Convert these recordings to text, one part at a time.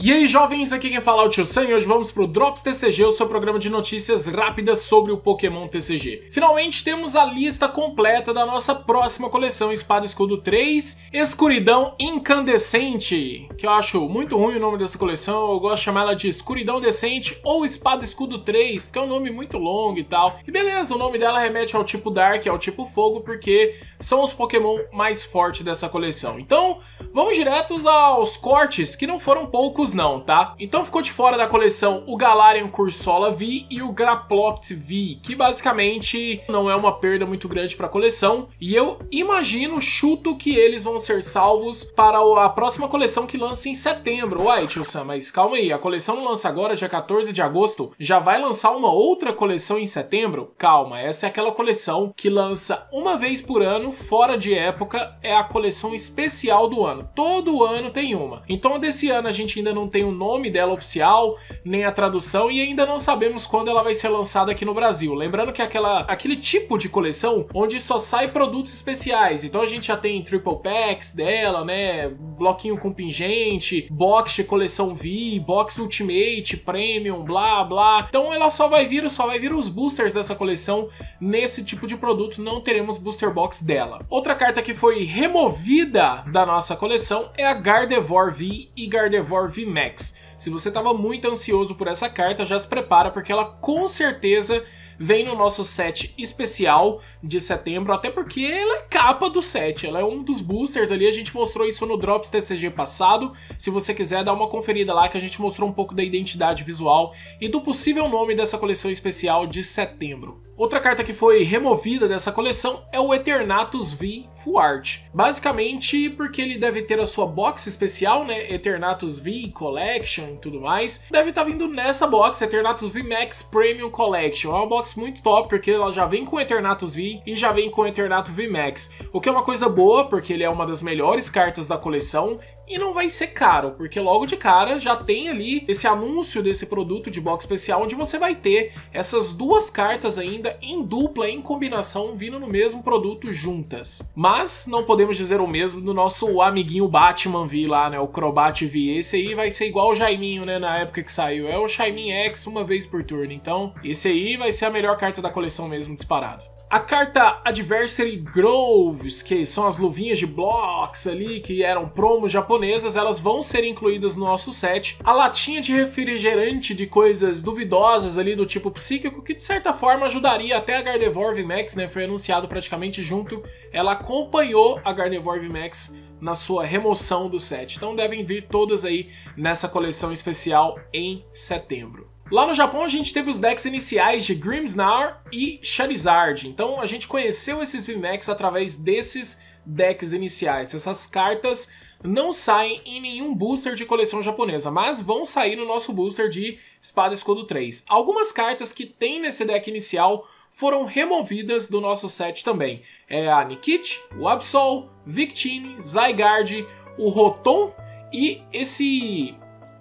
E aí jovens, aqui quem fala é o Tio Sam e hoje vamos pro Drops TCG, o seu programa de notícias rápidas sobre o Pokémon TCG. Finalmente temos a lista completa da nossa próxima coleção Espada e Escudo 3, Escuridão Incandescente, que eu acho muito ruim o nome dessa coleção, eu gosto de chamar ela de Escuridão Decente ou Espada e Escudo 3, porque é um nome muito longo e tal. E beleza, o nome dela remete ao tipo Dark, ao tipo Fogo, porque são os Pokémon mais fortes dessa coleção. Então, vamos diretos aos cortes, que não foram poucos não, tá? Então ficou de fora da coleção o Galarian Corsola V e o Grapploct V, que basicamente não é uma perda muito grande para a coleção, e eu imagino, chuto, que eles vão ser salvos para a próxima coleção que lança em setembro. Uai, Tio Sam, mas calma aí, a coleção não lança agora, dia 14 de agosto, já vai lançar uma outra coleção em setembro? Calma, essa é aquela coleção que lança uma vez por ano, fora de época, é a coleção especial do ano, todo ano tem uma. Então desse ano a gente ainda não tem o nome dela oficial, nem a tradução, e ainda não sabemos quando ela vai ser lançada aqui no Brasil. Lembrando que é aquele tipo de coleção onde só sai produtos especiais, então a gente já tem triple packs dela, né, bloquinho com pingente, box de coleção V, box ultimate, premium, blá blá. Então ela só vai vir os boosters dessa coleção. Nesse tipo de produto não teremos booster box dela. Outra carta que foi removida da nossa coleção é a Gardevoir V e Gardevoir V Max. Se você estava muito ansioso por essa carta, já se prepara, porque ela com certeza vem no nosso set especial de setembro, até porque ela é capa do set, ela é um dos boosters ali, a gente mostrou isso no Drops TCG passado, se você quiser dar uma conferida lá que a gente mostrou um pouco da identidade visual e do possível nome dessa coleção especial de setembro. Outra carta que foi removida dessa coleção é o Eternatus V Full Art, basicamente porque ele deve ter a sua box especial, né, Eternatus V Collection e tudo mais, deve estar vindo nessa box, Eternatus VMAX Premium Collection, é uma box muito top, porque ela já vem com o Eternatus V e já vem com o Eternatus VMAX, o que é uma coisa boa, porque ele é uma das melhores cartas da coleção e não vai ser caro, porque logo de cara já tem ali esse anúncio desse produto de box especial, onde você vai ter essas duas cartas ainda em dupla, em combinação, vindo no mesmo produto juntas. Mas não podemos dizer o mesmo do nosso amiguinho Batman V lá, né, o Crobat V, esse aí vai ser igual o Jaiminho, né, na época que saiu, é o Jaimin X uma vez por turno, então esse aí vai ser a melhor carta da coleção mesmo, disparado. A carta Adversary Groves, que são as luvinhas de blocos ali, que eram promos japonesas, elas vão ser incluídas no nosso set. A latinha de refrigerante de coisas duvidosas ali do tipo psíquico, que de certa forma ajudaria até a Gardevoir VMAX, né, foi anunciado praticamente junto, ela acompanhou a Gardevoir VMAX na sua remoção do set. Então devem vir todas aí nessa coleção especial em setembro. Lá no Japão a gente teve os decks iniciais de Grimmsnar e Charizard, então a gente conheceu esses VMAX através desses decks iniciais. Essas cartas não saem em nenhum booster de coleção japonesa, mas vão sair no nosso booster de Espada e Escudo 3. Algumas cartas que tem nesse deck inicial foram removidas do nosso set também. É a Nikit, o Absol, Victini, Zygarde, o Rotom e esse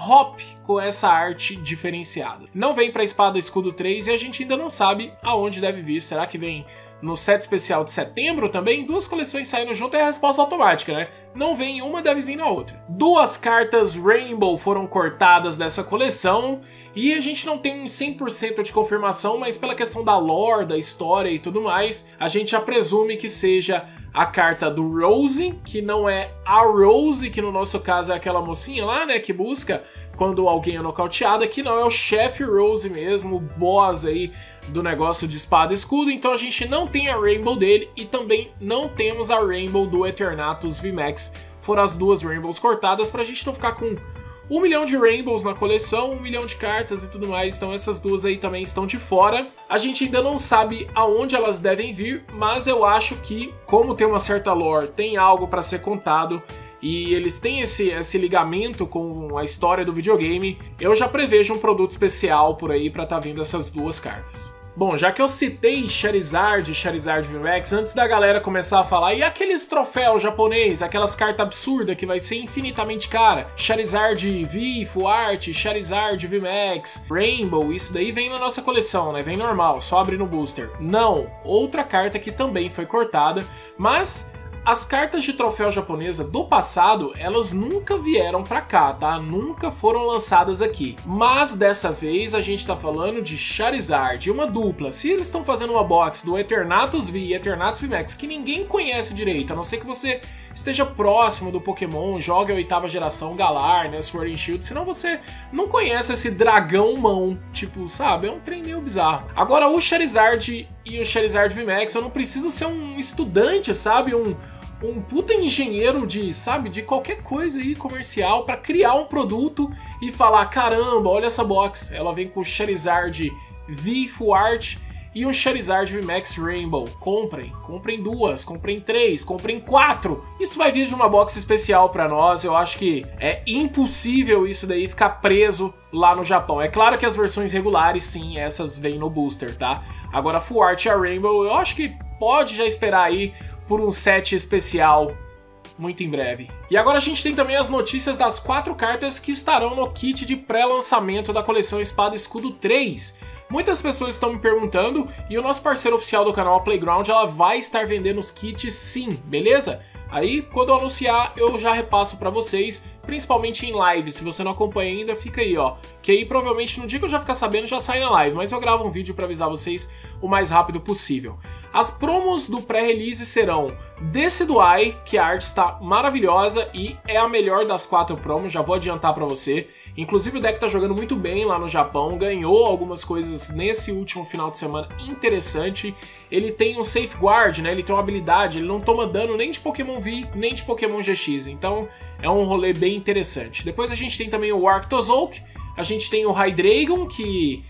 Hop com essa arte diferenciada. Não vem para Espada e Escudo 3 e a gente ainda não sabe aonde deve vir. Será que vem no set especial de setembro também? Duas coleções saindo junto é a resposta automática, né? Não vem em uma, deve vir na outra. Duas cartas Rainbow foram cortadas dessa coleção e a gente não tem 100% de confirmação, mas pela questão da lore, da história e tudo mais, a gente já presume que seja a carta do Rose, que não é a Rose, que no nosso caso é aquela mocinha lá, né, que busca quando alguém é nocauteada, que não é o chefe Rose mesmo, o boss aí do negócio de Espada e Escudo. Então a gente não tem a Rainbow dele e também não temos a Rainbow do Eternatus VMAX. Foram as duas Rainbows cortadas pra gente não ficar com 1 milhão de Rainbows na coleção, 1 milhão de cartas e tudo mais, então essas duas aí também estão de fora. A gente ainda não sabe aonde elas devem vir, mas eu acho que, como tem uma certa lore, tem algo para ser contado, e eles têm esse ligamento com a história do videogame, eu já prevejo um produto especial por aí para estar vindo essas duas cartas. Bom, já que eu citei Charizard e Charizard VMAX, antes da galera começar a falar, e aqueles troféus japonês, aquelas cartas absurdas que vai ser infinitamente cara, Charizard V, Full Art, Charizard VMAX, Rainbow, isso daí vem na nossa coleção, né? Vem normal, só abre no booster. Não, outra carta que também foi cortada, mas As cartas de troféu japonesa do passado, elas nunca vieram pra cá, tá? Nunca foram lançadas aqui. Mas dessa vez a gente tá falando de Charizard, uma dupla. Se eles estão fazendo uma box do Eternatus V e Eternatus VMAX, que ninguém conhece direito, a não ser que você esteja próximo do Pokémon, jogue a 8ª geração Galar, né, Sword and Shield, senão você não conhece esse dragão mão, tipo, sabe, é um trem meio bizarro. Agora o Charizard e o Charizard VMAX, eu não preciso ser um estudante, sabe, um puta engenheiro de, sabe, de qualquer coisa aí comercial pra criar um produto e falar, caramba, olha essa box, ela vem com o Charizard V Full Art e o Charizard VMAX Rainbow. Comprem, comprem duas, comprem três, comprem quatro. Isso vai vir de uma box especial pra nós. Eu acho que é impossível isso daí ficar preso lá no Japão. É claro que as versões regulares, sim, essas vêm no booster, tá? Agora, Full Art e a Rainbow, eu acho que pode já esperar aí por um set especial muito em breve. E agora a gente tem também as notícias das 4 cartas que estarão no kit de pré-lançamento da coleção Espada e Escudo 3. Muitas pessoas estão me perguntando e o nosso parceiro oficial do canal, a Playground, ela vai estar vendendo os kits sim, beleza? Aí, quando eu anunciar, eu já repasso pra vocês, principalmente em live. Se você não acompanha ainda, fica aí, ó. Que aí, provavelmente, no dia que eu já ficar sabendo, já sai na live. Mas eu gravo um vídeo pra avisar vocês o mais rápido possível. As promos do pré-release serão Decidueye, que a arte está maravilhosa e é a melhor das 4 promos, já vou adiantar pra você. Inclusive, o deck tá jogando muito bem lá no Japão, ganhou algumas coisas nesse último final de semana interessante. Ele tem um safeguard, né? Ele tem uma habilidade, ele não toma dano nem de Pokémon V, nem de Pokémon GX, então é um rolê bem interessante. Depois a gente tem também o Arctozolk, a gente tem o Hydreigon, que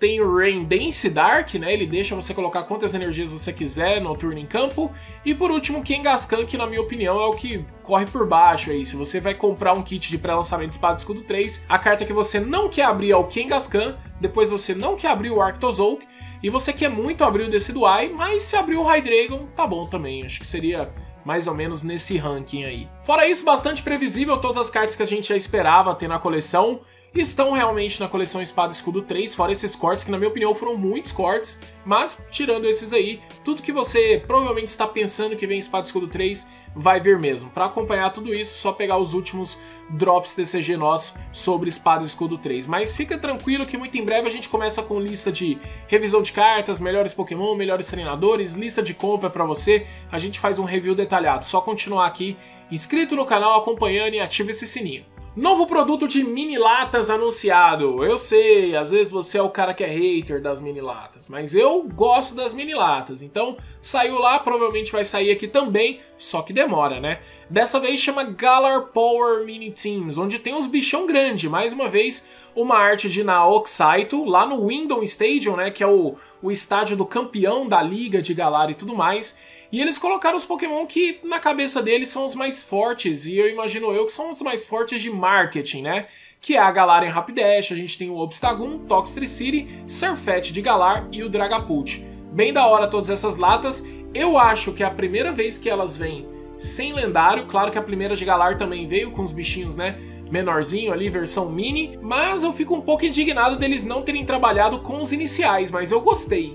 tem o Rain Dance Dark, né, ele deixa você colocar quantas energias você quiser no turno em campo, e por último o Kengaskan, que na minha opinião é o que corre por baixo aí. Se você vai comprar um kit de pré-lançamento de Espada e Escudo 3, a carta que você não quer abrir é o Kengaskan, depois você não quer abrir o Arctozolk, e você quer muito abrir o Decidueye, mas se abrir o Hydreigon, tá bom também, acho que seria mais ou menos nesse ranking aí. Fora isso, bastante previsível, todas as cartas que a gente já esperava ter na coleção estão realmente na coleção Espada e Escudo 3, fora esses cortes, que na minha opinião foram muitos cortes, mas tirando esses aí, tudo que você provavelmente está pensando que vem em Espada e Escudo 3 vai vir mesmo. Para acompanhar tudo isso, só pegar os últimos Drops TCG nós sobre Espada e Escudo 3. Mas fica tranquilo que muito em breve a gente começa com lista de revisão de cartas, melhores Pokémon, melhores treinadores, lista de compra para você. A gente faz um review detalhado, só continuar aqui, inscrito no canal, acompanhando e ativa esse sininho. Novo produto de mini latas anunciado. Eu sei, às vezes você é o cara que é hater das mini latas, mas eu gosto das mini latas, então saiu lá, provavelmente vai sair aqui também, só que demora, né? Dessa vez chama Galar Power Mini Teams, onde tem uns bichão grande, mais uma vez uma arte de Naoki Saito, lá no Windom Stadium, né, que é o estádio do campeão da liga de Galar e tudo mais. E eles colocaram os Pokémon que, na cabeça deles, são os mais fortes, e eu imagino eu que são os mais fortes de marketing, né? Que é a Galarian Rapidash, a gente tem o Obstagoon, Toxtricity, Surfet de Galar e o Dragapult. Bem da hora todas essas latas, eu acho que é a primeira vez que elas vêm sem lendário, claro que a primeira de Galar também veio com os bichinhos, né? Menorzinho ali, versão mini, mas eu fico um pouco indignado deles não terem trabalhado com os iniciais, mas eu gostei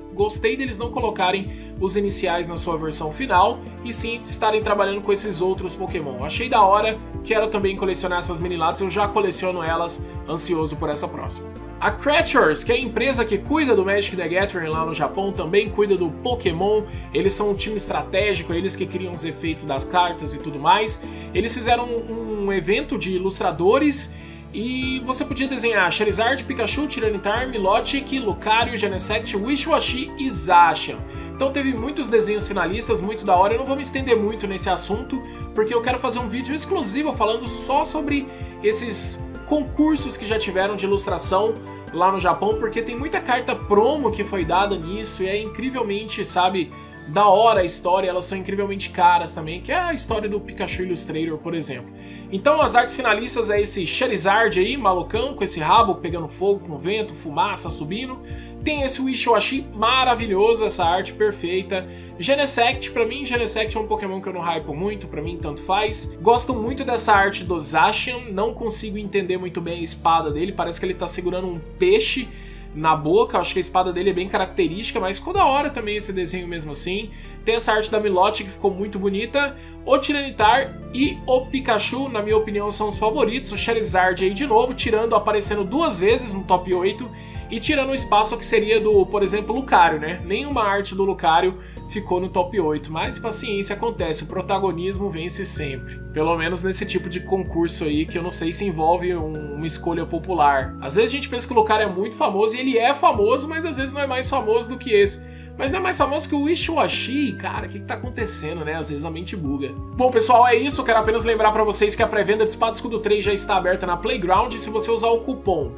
deles não colocarem os iniciais na sua versão final e sim estarem trabalhando com esses outros Pokémon. Achei da hora, quero também colecionar essas mini latas, eu já coleciono elas, ansioso por essa próxima. A Creatures, que é a empresa que cuida do Magic the Gathering lá no Japão, também cuida do Pokémon, eles são um time estratégico, eles que criam os efeitos das cartas e tudo mais. Eles fizeram um evento de ilustradores e você podia desenhar Charizard, Pikachu, Tiranitar, Milotic, Lucario, Genesect, Wishiwashi e Zacian. Então teve muitos desenhos finalistas, muito da hora, eu não vou me estender muito nesse assunto, porque eu quero fazer um vídeo exclusivo falando só sobre esses concursos que já tiveram de ilustração lá no Japão, porque tem muita carta promo que foi dada nisso e é incrivelmente, sabe, da hora a história, elas são incrivelmente caras também, que é a história do Pikachu Illustrator, por exemplo. Então as artes finalistas é esse Charizard aí, malucão, com esse rabo pegando fogo com vento, fumaça subindo. Tem esse Wishiwashi maravilhoso, essa arte perfeita. Genesect, pra mim, Genesect é um Pokémon que eu não hypo muito, pra mim tanto faz. Gosto muito dessa arte do Zacian, não consigo entender muito bem a espada dele, parece que ele tá segurando um peixe, na boca. Acho que a espada dele é bem característica, mas ficou da hora também esse desenho mesmo assim. Tem essa arte da Milotic que ficou muito bonita. O Tiranitar e o Pikachu, na minha opinião, são os favoritos. O Charizard aí de novo, tirando, aparecendo duas vezes no top 8 e tirando o espaço que seria do, por exemplo, Lucario, né? Nenhuma arte do Lucario ficou no top 8, mas paciência, acontece, o protagonismo vence sempre. Pelo menos nesse tipo de concurso aí, que eu não sei se envolve uma escolha popular. Às vezes a gente pensa que o Lucario é muito famoso, e ele é famoso, mas às vezes não é mais famoso do que esse. Mas não é mais famoso que o Wishiwashi, cara, o que tá acontecendo, né? Às vezes a mente buga. Bom, pessoal, é isso. Eu quero apenas lembrar pra vocês que a pré-venda de Espada e Escudo 3 já está aberta na Playground, se você usar o cupom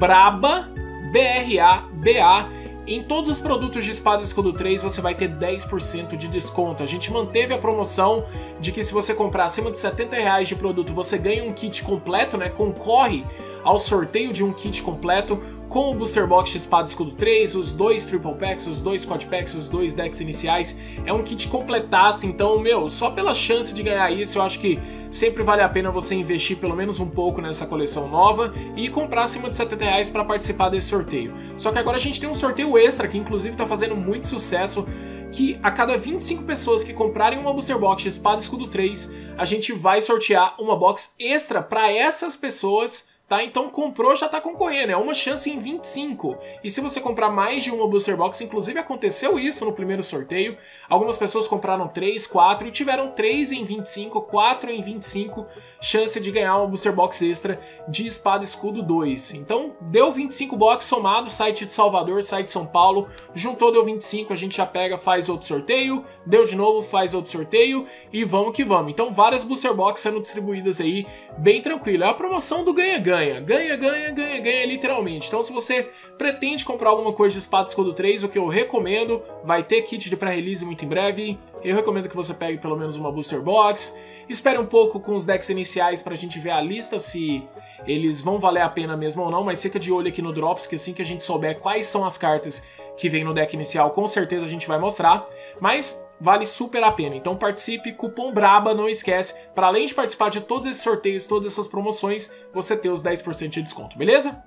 BRABA, B-R-A-B-A, em todos os produtos de Espada e Escudo 3 você vai ter 10% de desconto. A gente manteve a promoção de que se você comprar acima de R$70 de produto, você ganha um kit completo, né? Concorre ao sorteio de um kit completo com o Booster Box de Espada e Escudo 3, os 2 Triple Packs, os 2 Quad Packs, os 2 decks iniciais. É um kit completaço, então, meu, só pela chance de ganhar isso, eu acho que sempre vale a pena você investir pelo menos um pouco nessa coleção nova e comprar acima de R$70 para participar desse sorteio. Só que agora a gente tem um sorteio extra, que inclusive tá fazendo muito sucesso, que a cada 25 pessoas que comprarem uma Booster Box de Espada e Escudo 3, a gente vai sortear uma box extra para essas pessoas. Tá, então comprou, já tá concorrendo, é uma chance em 25. E se você comprar mais de uma Booster Box, inclusive aconteceu isso no primeiro sorteio, algumas pessoas compraram 3, 4 e tiveram 3 em 25, 4 em 25, chance de ganhar uma Booster Box extra de Espada e Escudo 2. Então deu 25 box somado, site de Salvador, site de São Paulo, juntou, deu 25, a gente já pega, faz outro sorteio, deu de novo, faz outro sorteio e vamos que vamos. Então várias Booster Box sendo distribuídas aí, bem tranquilo, é a promoção do ganha-ganha. Ganha, ganha, ganha, ganha, literalmente. Então se você pretende comprar alguma coisa de Espada e Escudo 3, o que eu recomendo, vai ter kit de pré-release muito em breve. Eu recomendo que você pegue pelo menos uma Booster Box. Espere um pouco com os decks iniciais pra gente ver a lista, se eles vão valer a pena mesmo ou não. Mas fica de olho aqui no Drops, que assim que a gente souber quais são as cartas que vem no deck inicial, com certeza a gente vai mostrar, mas vale super a pena. Então participe, cupom BRABA, não esquece, para além de participar de todos esses sorteios, todas essas promoções, você ter os 10% de desconto, beleza?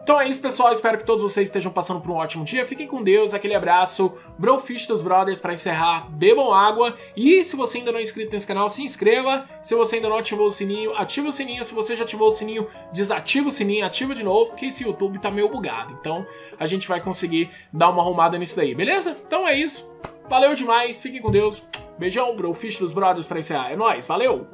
Então é isso, pessoal, espero que todos vocês estejam passando por um ótimo dia, fiquem com Deus, aquele abraço, Brofish dos Brothers, para encerrar, bebam água, e se você ainda não é inscrito nesse canal, se inscreva, se você ainda não ativou o sininho, ativa o sininho, se você já ativou o sininho, desativa o sininho, ativa de novo, porque esse YouTube tá meio bugado, então a gente vai conseguir dar uma arrumada nisso daí, beleza? Então é isso, valeu demais, fiquem com Deus, beijão, Brofish dos Brothers, para encerrar, é nóis, valeu!